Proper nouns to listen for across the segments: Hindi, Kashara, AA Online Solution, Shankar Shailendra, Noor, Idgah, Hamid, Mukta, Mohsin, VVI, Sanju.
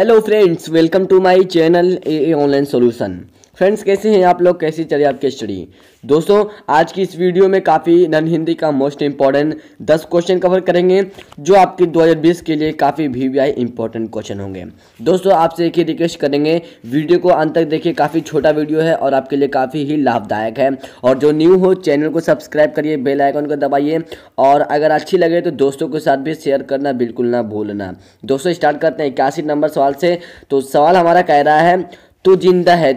Hello friends, welcome to my channel AA online solution. Friends, कैसे हैं आप लोग? कैसे चल रही है आपकी स्टडी? दोस्तों, आज की इस वीडियो में काफ़ी नन हिंदी का मोस्ट इम्पॉर्टेंट 10 क्वेश्चन कवर करेंगे जो आपके 2020 के लिए काफ़ी VVI इम्पॉर्टेंट क्वेश्चन होंगे। दोस्तों, आपसे एक ही रिक्वेस्ट करेंगे, वीडियो को अंत तक देखिए। काफ़ी छोटा वीडियो है और आपके लिए काफ़ी ही लाभदायक है। और जो न्यू हो, चैनल को सब्सक्राइब करिए, बेल आइकन को दबाइए और अगर अच्छी लगे तो दोस्तों के साथ भी शेयर करना बिल्कुल ना भूलना। दोस्तों, स्टार्ट करते हैं 81 नंबर सवाल से। तो सवाल हमारा कह रहा है, तू जिंदा है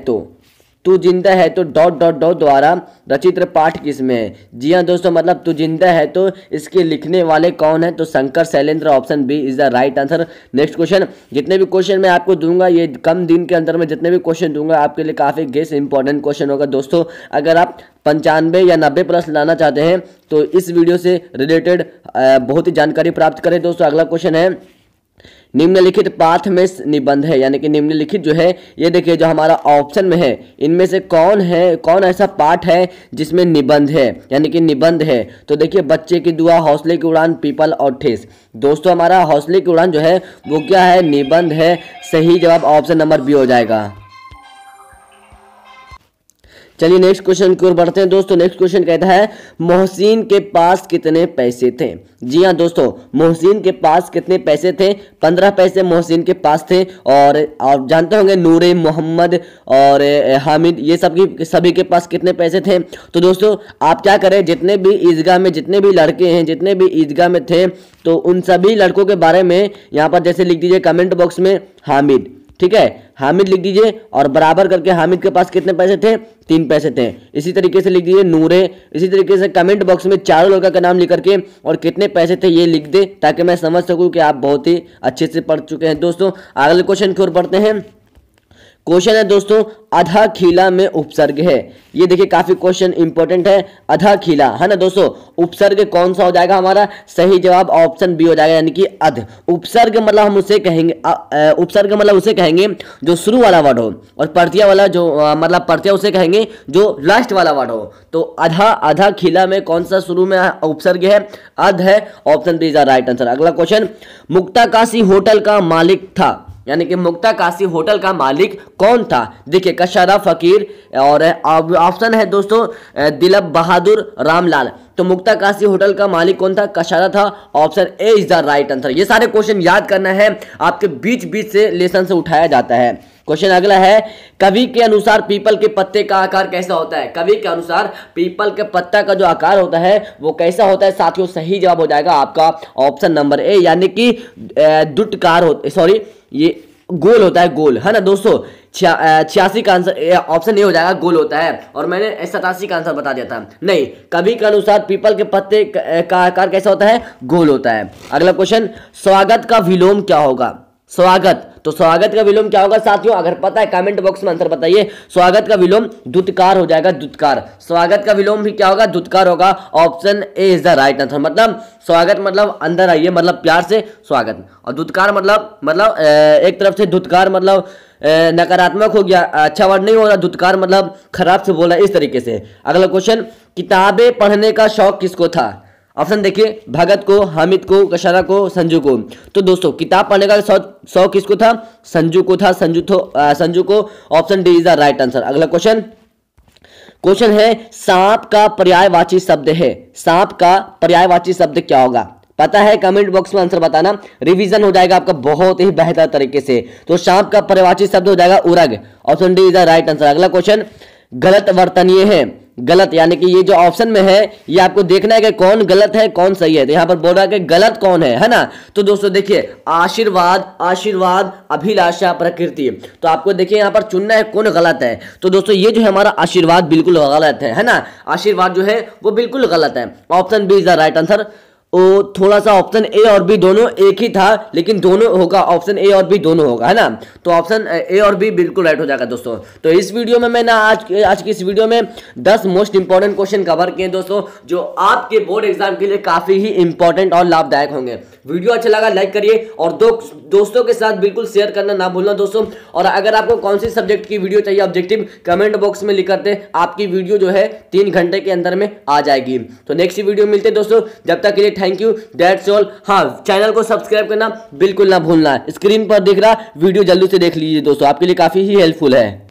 तो डॉट डॉट डॉट द्वारा रचित पाठ किसमें है? जी हाँ दोस्तों, मतलब तू जिंदा है तो इसके लिखने वाले कौन है? तो Shankar Shailendra, option B is the right answer. Next question. जितने भी क्वेश्चन मैं आपको दूंगा, ये कम दिन के अंदर में जितने भी क्वेश्चन दूंगा आपके लिए काफ़ी गेस इंपॉर्टेंट क्वेश्चन होगा। दोस्तों, अगर आप 95 या 90 प्लस लाना चाहते हैं तो इस वीडियो से रिलेटेड बहुत ही जानकारी प्राप्त करें। दोस्तों, अगला क्वेश्चन है, निम्नलिखित पाठ में निबंध है, यानी कि निम्नलिखित जो है, ये देखिए जो हमारा ऑप्शन में है, इनमें से कौन ऐसा पाठ है जिसमें निबंध है, यानी कि निबंध है। तो देखिए, बच्चे की दुआ, हौसले की उड़ान, पीपल और ठेस। दोस्तों, हमारा हौसले की उड़ान जो है वो क्या है? निबंध है। सही जवाब ऑप्शन नंबर बी हो जाएगा। चलिए नेक्स्ट क्वेश्चन की ओर बढ़ते हैं। दोस्तों, नेक्स्ट क्वेश्चन कहता है, मोहसिन के पास कितने पैसे थे? जी हाँ दोस्तों, मोहसिन के पास कितने पैसे थे? 15 पैसे मोहसिन के पास थे। और आप जानते होंगे नूर, मोहम्मद और हामिद, ये सभी के पास कितने पैसे थे? तो दोस्तों, आप क्या करें, जितने भी ईदगाह में जितने भी लड़के हैं, जितने भी ईदगाह में थे, तो उन सभी लड़कों के बारे में यहाँ पर जैसे लिख दीजिए कमेंट बॉक्स में हामिद, ठीक है, हामिद लिख दीजिए और बराबर करके हामिद के पास कितने पैसे थे? 3 पैसे थे। इसी तरीके से लिख दीजिए नूरे, इसी तरीके से कमेंट बॉक्स में चारों लोगों का नाम लिख करके और कितने पैसे थे ये लिख दे, ताकि मैं समझ सकूं कि आप बहुत ही अच्छे से पढ़ चुके हैं। दोस्तों, अगले क्वेश्चन की ओर बढ़ते हैं। क्वेश्चन है दोस्तों, अधा खिला में उपसर्ग है। ये देखिए काफी क्वेश्चन इंपॉर्टेंट है, अधा खिला है ना दोस्तों। उपसर्ग कौन सा हो जाएगा हमारा? सही जवाब ऑप्शन बी हो जाएगा, यानी कि अध। उपसर्ग मतलब हम उसे कहेंगे, उपसर्ग मतलब उसे कहेंगे जो शुरू वाला वर्ड हो, और प्रत्यय वाला जो मतलब प्रत्यय उसे कहेंगे जो लास्ट वाला वर्ड हो। तो अधा खिला में कौन सा शुरू में उपसर्ग है? अध है। Option B is the right answer. अगला क्वेश्चन, मुक्ता काशी होटल का मालिक था, यानी कि मुक्ता काशी होटल का मालिक कौन था? देखिए कशारा, फकीर और ऑप्शन है दोस्तों दिलीप, बहादुर, रामलाल। तो मुक्ता काशी होटल का मालिक कौन था? कशारा था। Option A is the right answer. ये सारे क्वेश्चन याद करना है, आपके बीच बीच से लेसन से उठाया जाता है। क्वेश्चन अगला है, कवि के अनुसार पीपल के पत्ते का आकार कैसा होता है? कवि के अनुसार पीपल के पत्ता का जो आकार होता है वो कैसा होता है साथियों? सही जवाब हो जाएगा आपका ऑप्शन नंबर ए, यानी कि दुटकार होता है, सॉरी ये गोल होता है, गोल है ना दोस्तों। 86 का आंसर ऑप्शन ए हो जाएगा, गोल होता है। और मैंने 87 का आंसर बता दिया था, नहीं। कवि के अनुसार पीपल के पत्ते का आकार कैसा होता है? गोल होता है। अगला क्वेश्चन, स्वागत का विलोम क्या होगा? स्वागत, तो स्वागत का विलोम क्या होगा साथियों? अगर पता है कमेंट बॉक्स में आंसर बताइए। स्वागत का विलोम दुत्कार हो जाएगा, दुत्कार। स्वागत का विलोम भी क्या होगा? दुत्कार होगा। Option A is the right answer. मतलब स्वागत मतलब अंदर आइए, मतलब प्यार से स्वागत, और दुत्कार मतलब एक तरफ से दुत्कार मतलब नकारात्मक हो गया, अच्छा वर्ड नहीं हो रहा, दुत्कार मतलब खराब से बोला, इस तरीके से। अगला क्वेश्चन, किताबें पढ़ने का शौक किसको था? ऑप्शन देखिए, भगत को, हामिद को, कशारा को, संजू को। तो दोस्तों, किताब पढ़ने का शौक किसको था? संजू को था। संजू को। Option D is the right answer. अगला क्वेश्चन है, सांप का पर्यायवाची शब्द है। सांप का पर्यायवाची शब्द क्या होगा? पता है कमेंट बॉक्स में आंसर बताना, रिवीजन हो जाएगा आपका बहुत ही बेहतर तरीके से। तो सांप का पर्यायवाची शब्द हो जाएगा उरग। Option D is the right answer. अगला क्वेश्चन, गलत वर्तनीय है। गलत यानी कि ये जो ऑप्शन में है, ये आपको देखना है कि कौन गलत है कौन सही है। तो यहाँ पर बोल रहा है कि गलत कौन है ना। तो दोस्तों देखिए, आशीर्वाद, अभिलाषा, प्रकृति। तो आपको देखिए यहाँ पर चुनना है कौन गलत है। तो दोस्तों, ये जो है हमारा आशीर्वाद बिल्कुल गलत है ना। आशीर्वाद जो है वो बिल्कुल गलत है। Option B is the right answer. थोड़ा सा ऑप्शन ए और बी दोनों एक ही था, लेकिन दोनों होगा, ऑप्शन ए और बी दोनों होगा, है ना। तो ऑप्शन ए और बी बिल्कुल राइट हो जाएगा दोस्तों। तो इस वीडियो में मैंने आज की इस वीडियो में 10 मोस्ट इंपॉर्टेंट क्वेश्चन कवर किए दोस्तों, जो आपके बोर्ड एग्जाम के लिए काफ़ी ही इंपॉर्टेंट और लाभदायक होंगे। वीडियो अच्छा लगा लाइक करिए और दोस्तों के साथ बिल्कुल शेयर करना ना भूलना दोस्तों। और अगर आपको कौन सी सब्जेक्ट की वीडियो चाहिए ऑब्जेक्टिव, कमेंट बॉक्स में लिख करते, आपकी वीडियो जो है 3 घंटे के अंदर में आ जाएगी। तो नेक्स्ट वीडियो मिलते दोस्तों, जब तक के लिए थैंक यू, दैट्स ऑल। हाँ, चैनल को सब्सक्राइब करना बिल्कुल ना भूलना। स्क्रीन पर दिख रहा वीडियो जल्दी से देख लीजिए दोस्तों, आपके लिए काफ़ी ही हेल्पफुल है।